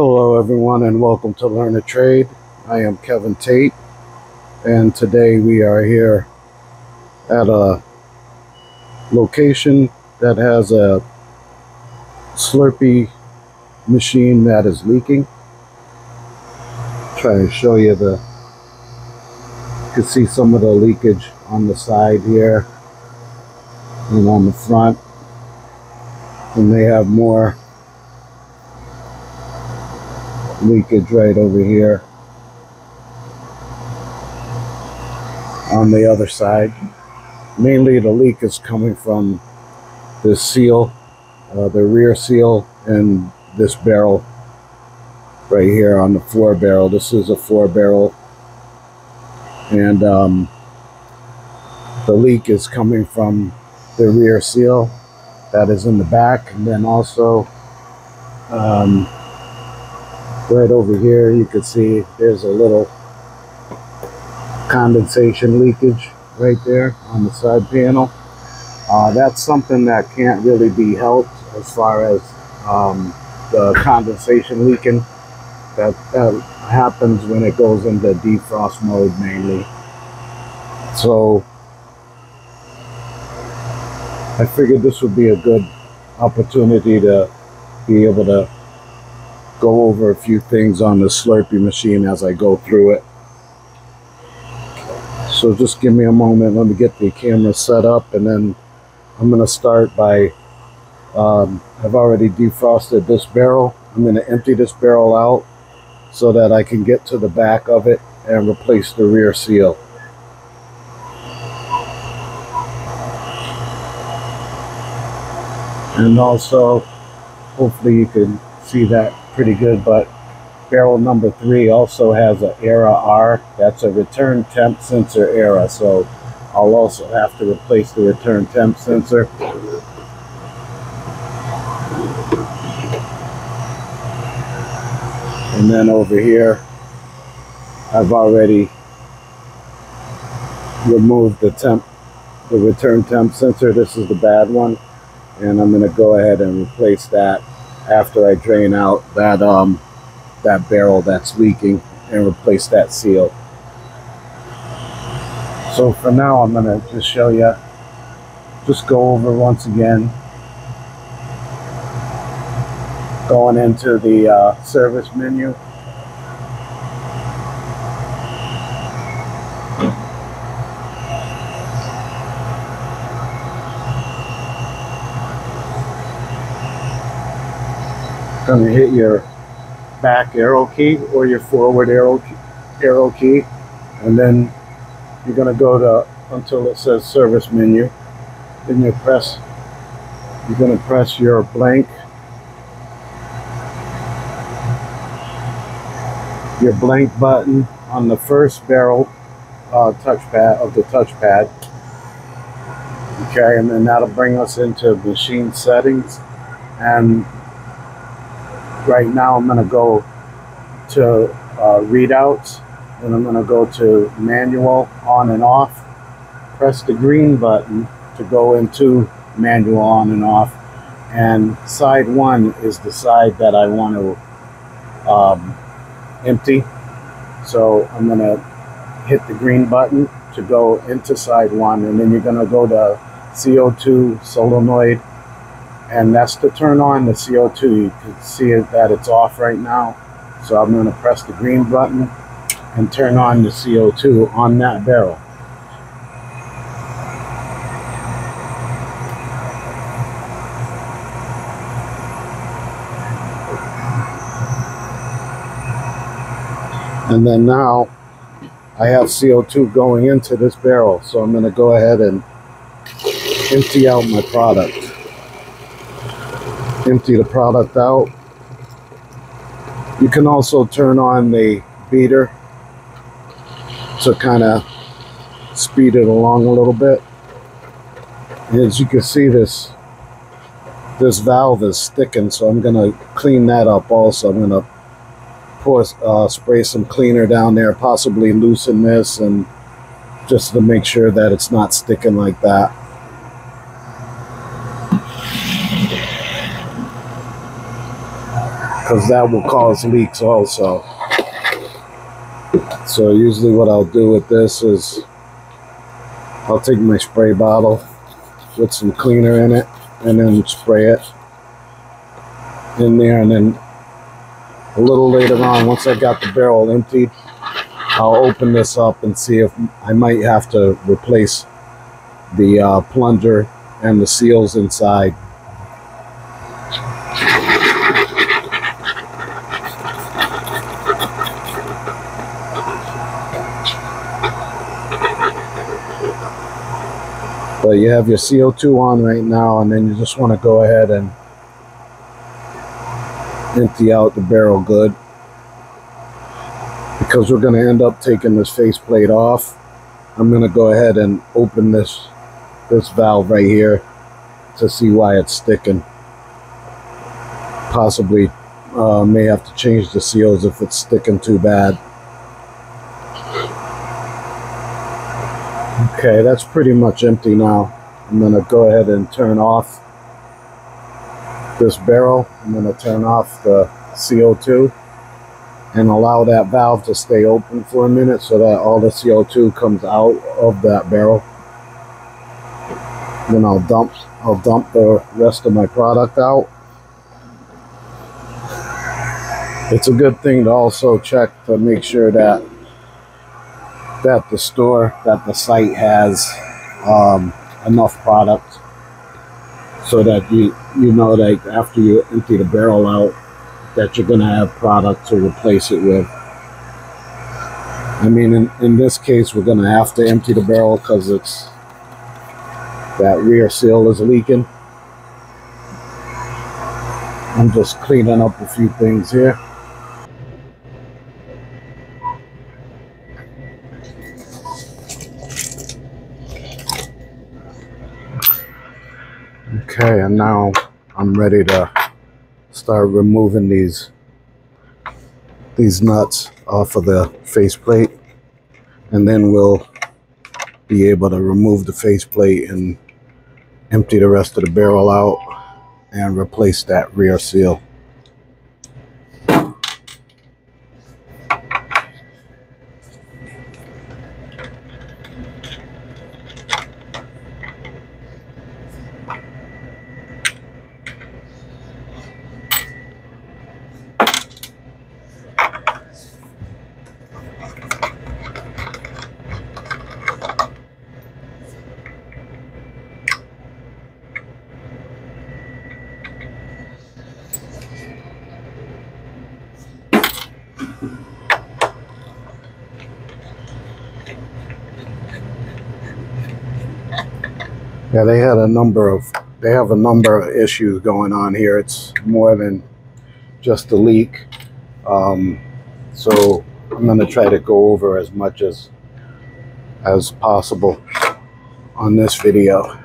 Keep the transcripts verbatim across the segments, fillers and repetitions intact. Hello everyone, and welcome to Learn a Trade. I am Kevin Tate, and today we are here at a location that has a Slurpee machine that is leaking. Try to show you the, you can see some of the leakage on the side here and on the front, and they have more leakage right over here on the other side. Mainly the leak is coming from this seal, uh, the rear seal, and this barrel right here on the floor barrel. This is a floor barrel, and um, the leak is coming from the rear seal that is in the back, and then also um, right over here you can see there's a little condensation leakage right there on the side panel. Uh, that's something that can't really be helped as far as um, the condensation leaking that uh, happens when it goes into defrost mode mainly. So I figured this would be a good opportunity to be able to go over a few things on the Slurpee machine as I go through it. So just give me a moment, let me get the camera set up, and then I'm going to start by, um, I've already defrosted this barrel. I'm going to empty this barrel out so that I can get to the back of it and replace the rear seal. And also, hopefully you can see that pretty good, but barrel number three also has an E R A R. That's a return temp sensor E R A, so I'll also have to replace the return temp sensor. And then over here I've already removed the temp the return temp sensor. This is the bad one, and I'm going to go ahead and replace that after I drain out that um, that barrel that's leaking and replace that seal. So for now, I'm gonna just show you, just go over once again, going into the uh, service menu. Going to hit your back arrow key or your forward arrow arrow key, and then you're going to go to until it says service menu. Then you press. You're going to press your blank. Your blank button on the first barrel uh, touchpad of the touchpad. Okay, and then that'll bring us into machine settings. And right now I'm going to go to uh, readouts, and I'm going to go to manual on and off, press the green button to go into manual on and off, and side one is the side that I want to um, empty. So I'm going to hit the green button to go into side one, and then you're going to go to C O two solenoid. And that's to turn on the C O two. You can see it, that it's off right now. So I'm going to press the green button and turn on the C O two on that barrel. And then now I have C O two going into this barrel. So I'm going to go ahead and empty out my product. Empty the product out. You can also turn on the beater to kind of speed it along a little bit. And as you can see, this this valve is thickened, so I'm gonna clean that up also. I'm gonna pour uh, spray some cleaner down there, possibly loosen this, and just to make sure that it's not sticking like that. because that will cause leaks also. So usually what I'll do with this is I'll take my spray bottle with some cleaner in it and then spray it in there, and then a little later on, once I got the barrel emptied, I'll open this up and see if I might have to replace the uh, plunger and the seals inside. But you have your C O two on right now, and then you just want to go ahead and empty out the barrel good, because we're going to end up taking this faceplate off. I'm going to go ahead and open this this valve right here to see why it's sticking. Possibly uh, may have to change the seals if it's sticking too bad. Okay, that's pretty much empty now. I'm going to go ahead and turn off this barrel. I'm going to turn off the C O two and allow that valve to stay open for a minute so that all the C O two comes out of that barrel. Then I'll dump I'll dump the rest of my product out. It's a good thing to also check to make sure that that the store, that the site has um, enough product, so that you you know that after you empty the barrel out that you're going to have product to replace it with. I mean, in, in this case we're going to have to empty the barrel because it's that rear seal is leaking. I'm just cleaning up a few things here. Okay, and now I'm ready to start removing these these nuts off of the faceplate, and then we'll be able to remove the faceplate and empty the rest of the barrel out and replace that rear seal. Yeah, they had a number of, they have a number of issues going on here. It's more than just a leak. Um, so I'm going to try to go over as much as, as possible on this video.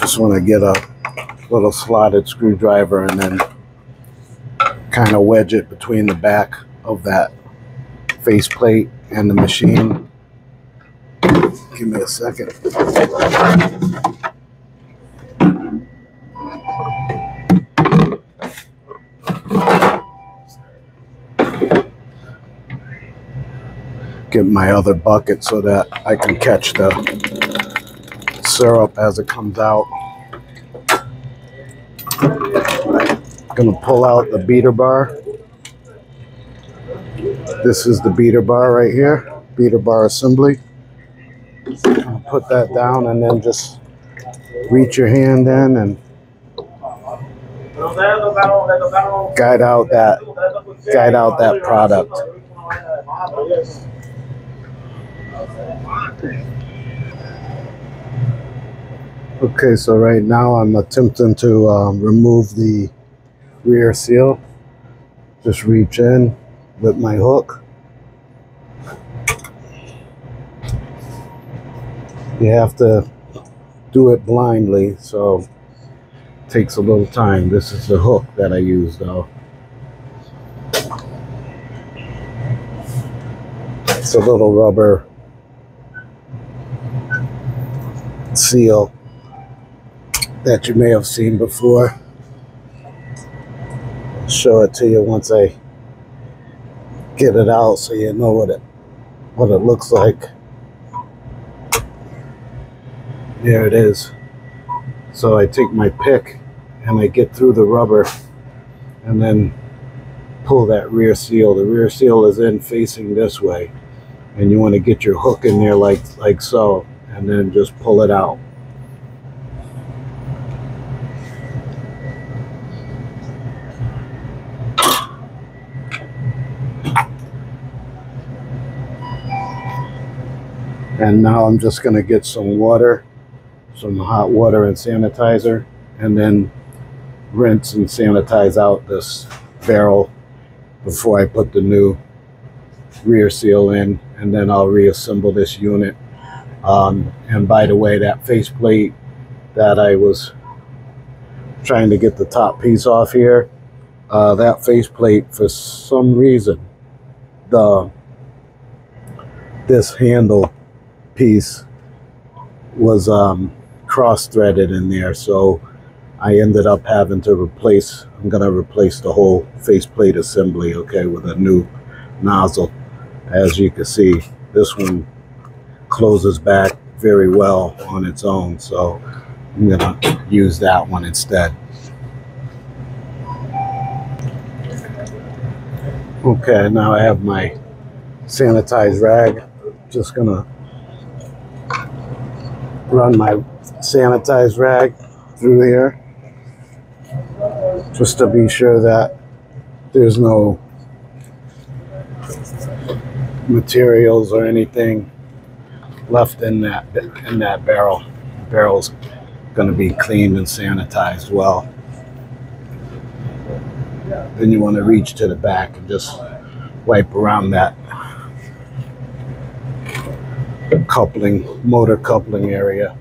Just want to get a little slotted screwdriver and then kind of wedge it between the back of that faceplate and the machine. Give me a second. Get my other bucket so that I can catch the syrup as it comes out. Gonna pull out the beater bar. This is the beater bar right here, beater bar assembly. I'll put that down and then just reach your hand in and guide out that guide out that product. Okay, so right now I'm attempting to um, remove the rear seal. Just reach in with my hook. You have to do it blindly, so it takes a little time. This is the hook that I use though. It's a little rubber seal that you may have seen before. I'll show it to you once I get it out so you know what it what it looks like. There it is. So I take my pick and I get through the rubber and then pull that rear seal. The rear seal is in facing this way, and you want to get your hook in there like like so, and then just pull it out. And now I'm just going to get some water, some hot water and sanitizer, and then rinse and sanitize out this barrel before I put the new rear seal in, and then I'll reassemble this unit. Um, and by the way, that faceplate that I was trying to get the top piece off here, uh, that faceplate, for some reason, the this handle piece was um, cross-threaded in there, so I ended up having to replace, I'm going to replace the whole faceplate assembly, okay, with a new nozzle. As you can see, this one closes back very well on its own, so I'm going to use that one instead. Okay, now I have my sanitized rag. Just going to run my sanitized rag through here just to be sure that there's no materials or anything left in that in that barrel. The barrel's going to be cleaned and sanitized well. Then you want to reach to the back and just wipe around that coupling, motor coupling area.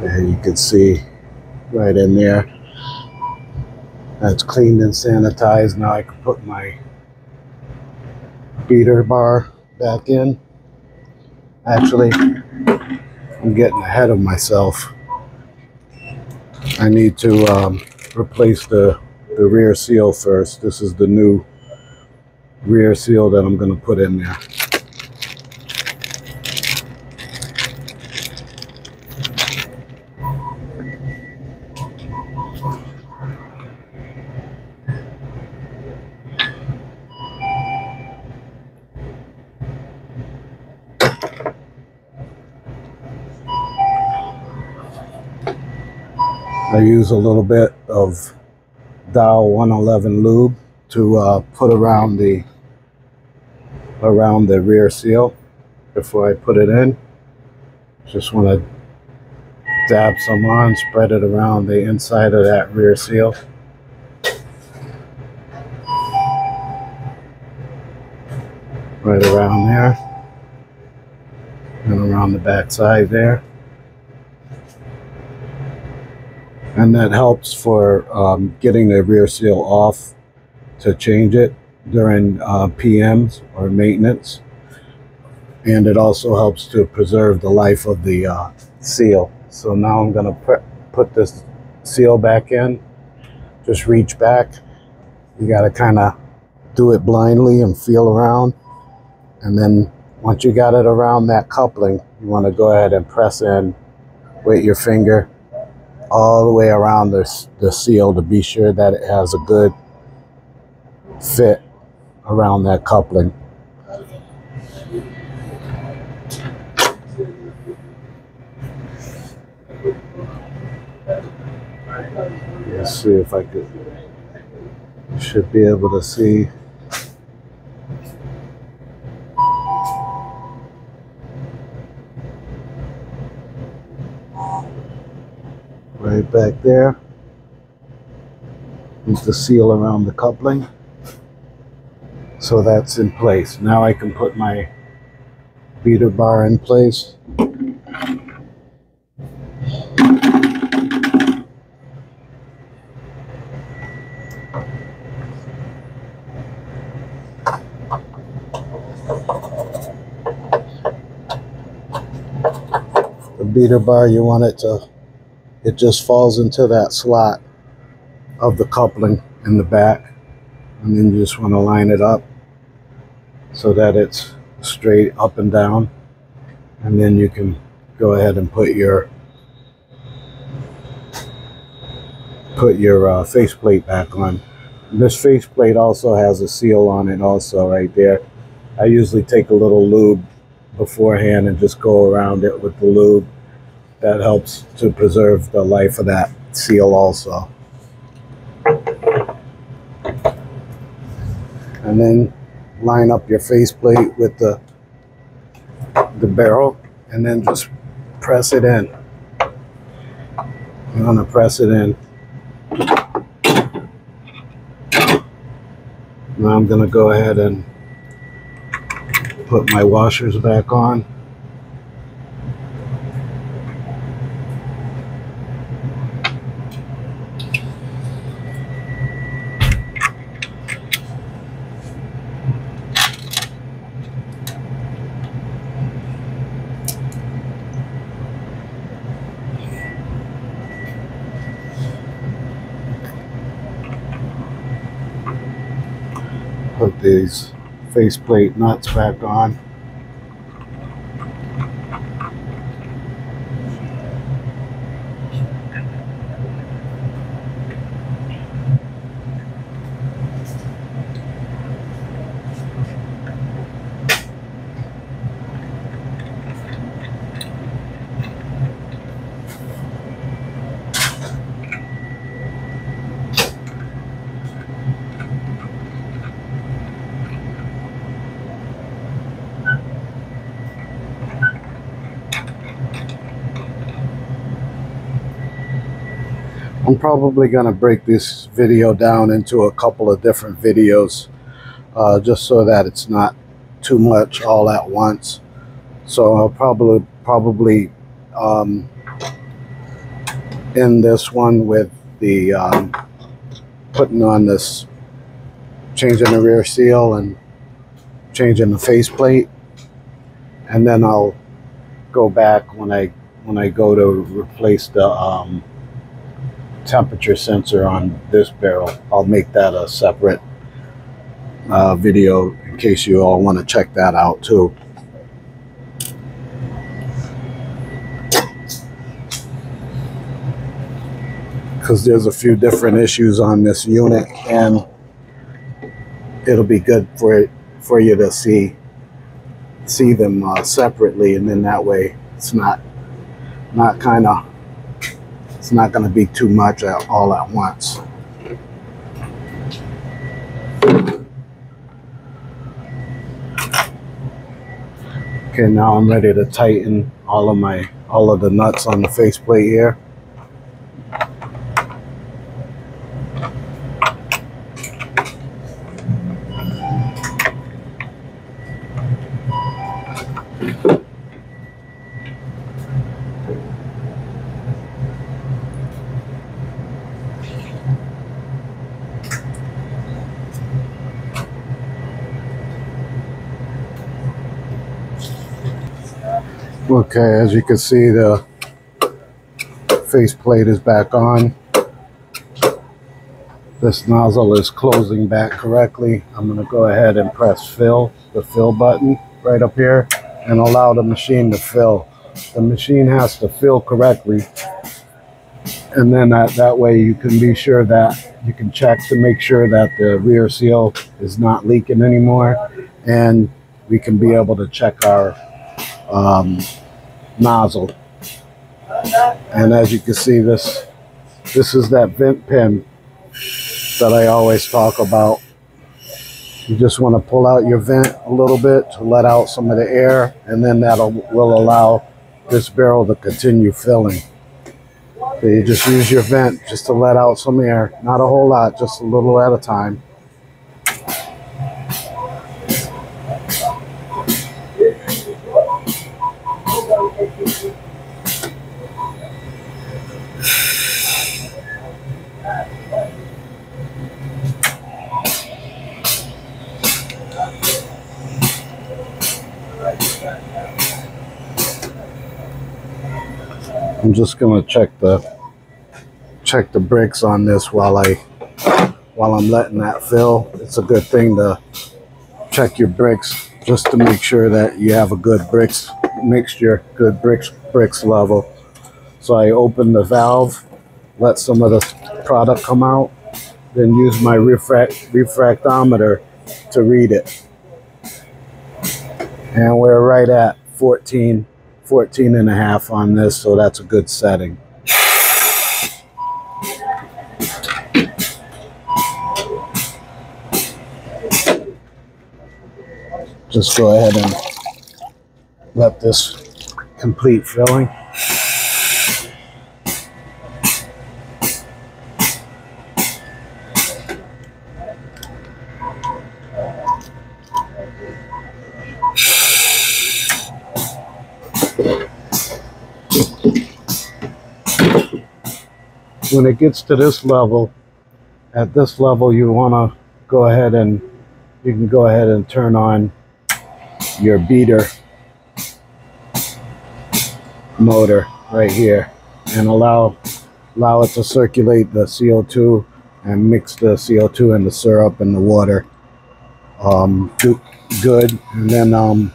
And you can see right in there, that's cleaned and sanitized. Now I can put my beater bar back in. Actually, I'm getting ahead of myself. I need to um, replace the, the rear seal first. This is the new rear seal that I'm going to put in there. I use a little bit of Dow one eleven lube to uh, put around the around the rear seal before I put it in. Just want to dab some on, spread it around the inside of that rear seal. Right around there and around the back side there. And that helps for um, getting the rear seal off to change it during uh, P Ms or maintenance. And it also helps to preserve the life of the uh, seal. So now I'm gonna put, put this seal back in. Just reach back. You gotta kinda do it blindly and feel around. And then once you got it around that coupling, you wanna go ahead and press in with your finger all the way around this the seal to be sure that it has a good fit around that coupling. Let's see if I could, should be able to see. Right back there. With the seal around the coupling. So that's in place. Now I can put my beater bar in place. beater bar, you want it to, it just falls into that slot of the coupling in the back. And then you just want to line it up so that it's straight up and down. And then you can go ahead and put your put your uh, faceplate back on. This faceplate also has a seal on it also right there. I usually take a little lube beforehand and just go around it with the lube. That helps to preserve the life of that seal also. And then line up your faceplate with the, the barrel and then just press it in. I'm gonna press it in. Now I'm gonna go ahead and put my washers back on. Put these faceplate nuts back on. I'm probably going to break this video down into a couple of different videos uh, just so that it's not too much all at once. So I'll probably probably um, end this one with the um, putting on this, changing the rear seal and changing the faceplate, and then I'll go back when I when I go to replace the um, temperature sensor on this barrel. I'll make that a separate uh, video in case you all want to check that out too. Because there's a few different issues on this unit and it'll be good for it for you to see see them uh, separately, and then that way it's not not kind of it's not going to be too much at, all at once. Okay, now I'm ready to tighten all of my all of the nuts on the faceplate here. Okay, as you can see, the faceplate is back on. This nozzle is closing back correctly. I'm going to go ahead and press fill, the fill button right up here, and allow the machine to fill. The machine has to fill correctly, and then that, that way you can be sure that you can check to make sure that the rear seal is not leaking anymore, and we can be able to check our um nozzle. And as you can see, this this is that vent pin that I always talk about. You just want to pull out your vent a little bit to let out some of the air, and then that'll will allow this barrel to continue filling. So you just use your vent just to let out some air, not a whole lot, just a little at a time. I'm just gonna check the check the brakes on this while I while I'm letting that fill. It's a good thing to check your brakes just to make sure that you have a good brakes mixture, good brakes brakes level. So I open the valve, let some of the product come out, then use my refract refractometer to read it. And we're right at fourteen, fourteen and a half on this, so that's a good setting. Just go ahead and let this complete filling. When it gets to this level, at this level, you want to go ahead and you can go ahead and turn on your beater motor right here and allow allow it to circulate the C O two and mix the C O two and the syrup and the water um, good, and then um,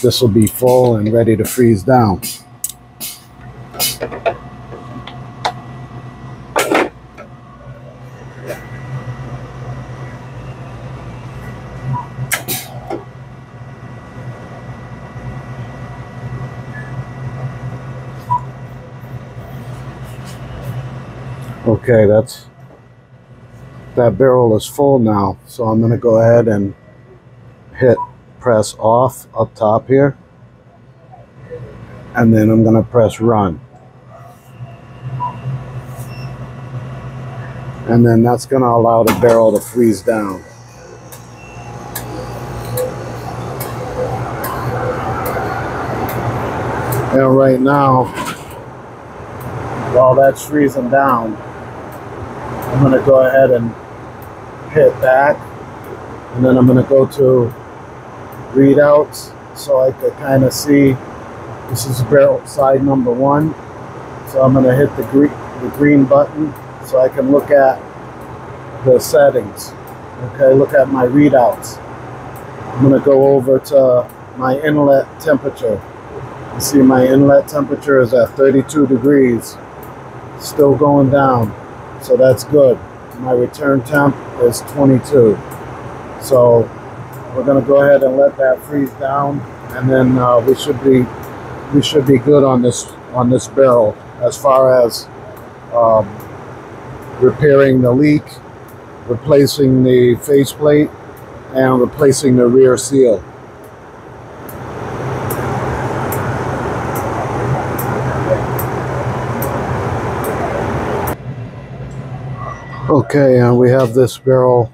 this will be full and ready to freeze down. Okay, that's that barrel is full now, so I'm going to go ahead and hit press off up top here, and then I'm going to press run, and then that's going to allow the barrel to freeze down. And right now, while that's freezing down, I'm going to go ahead and hit that, and then I'm going to go to readouts so I could kind of see. This is barrel side number one, so I'm going to hit the green, the green button so I can look at the settings. Okay, look at my readouts. I'm going to go over to my inlet temperature. You see my inlet temperature is at thirty-two degrees, still going down. So that's good. My return temp is twenty-two. So we're gonna go ahead and let that freeze down, and then uh, we should be we should be good on this on this barrel as far as um, repairing the leak, replacing the faceplate, and replacing the rear seal. Okay, and we have this barrel.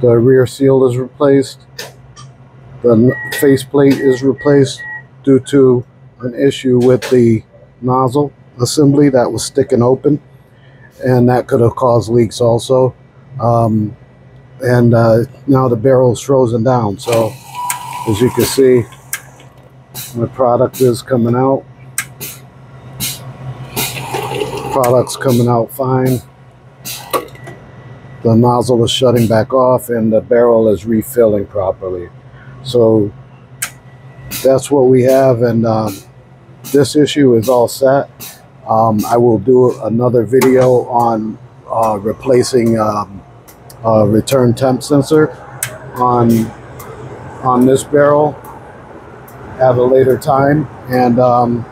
The rear seal is replaced. The faceplate is replaced due to an issue with the nozzle assembly that was sticking open, and that could have caused leaks also. Um, and uh, now the barrel is frozen down. So as you can see, the product is coming out. Product's coming out fine. The nozzle is shutting back off and the barrel is refilling properly. So that's what we have, and um, this issue is all set. Um, I will do another video on uh, replacing um, a return temp sensor on, on this barrel at a later time. And um,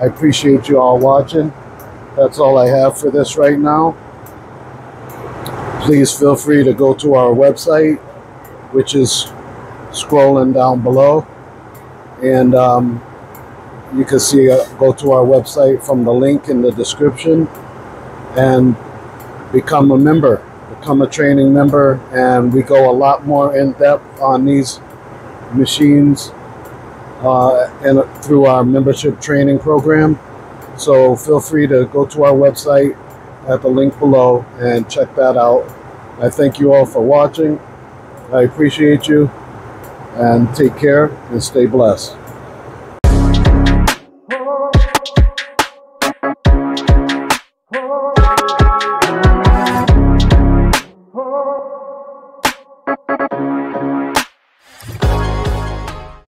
I appreciate you all watching. That's all I have for this right now. Please feel free to go to our website, which is scrolling down below, and um, you can see uh, go to our website from the link in the description and become a member, become a training member, and we go a lot more in depth on these machines uh, and uh, through our membership training program. So feel free to go to our website at the link below and check that out. I thank you all for watching. I appreciate you, and take care and stay blessed.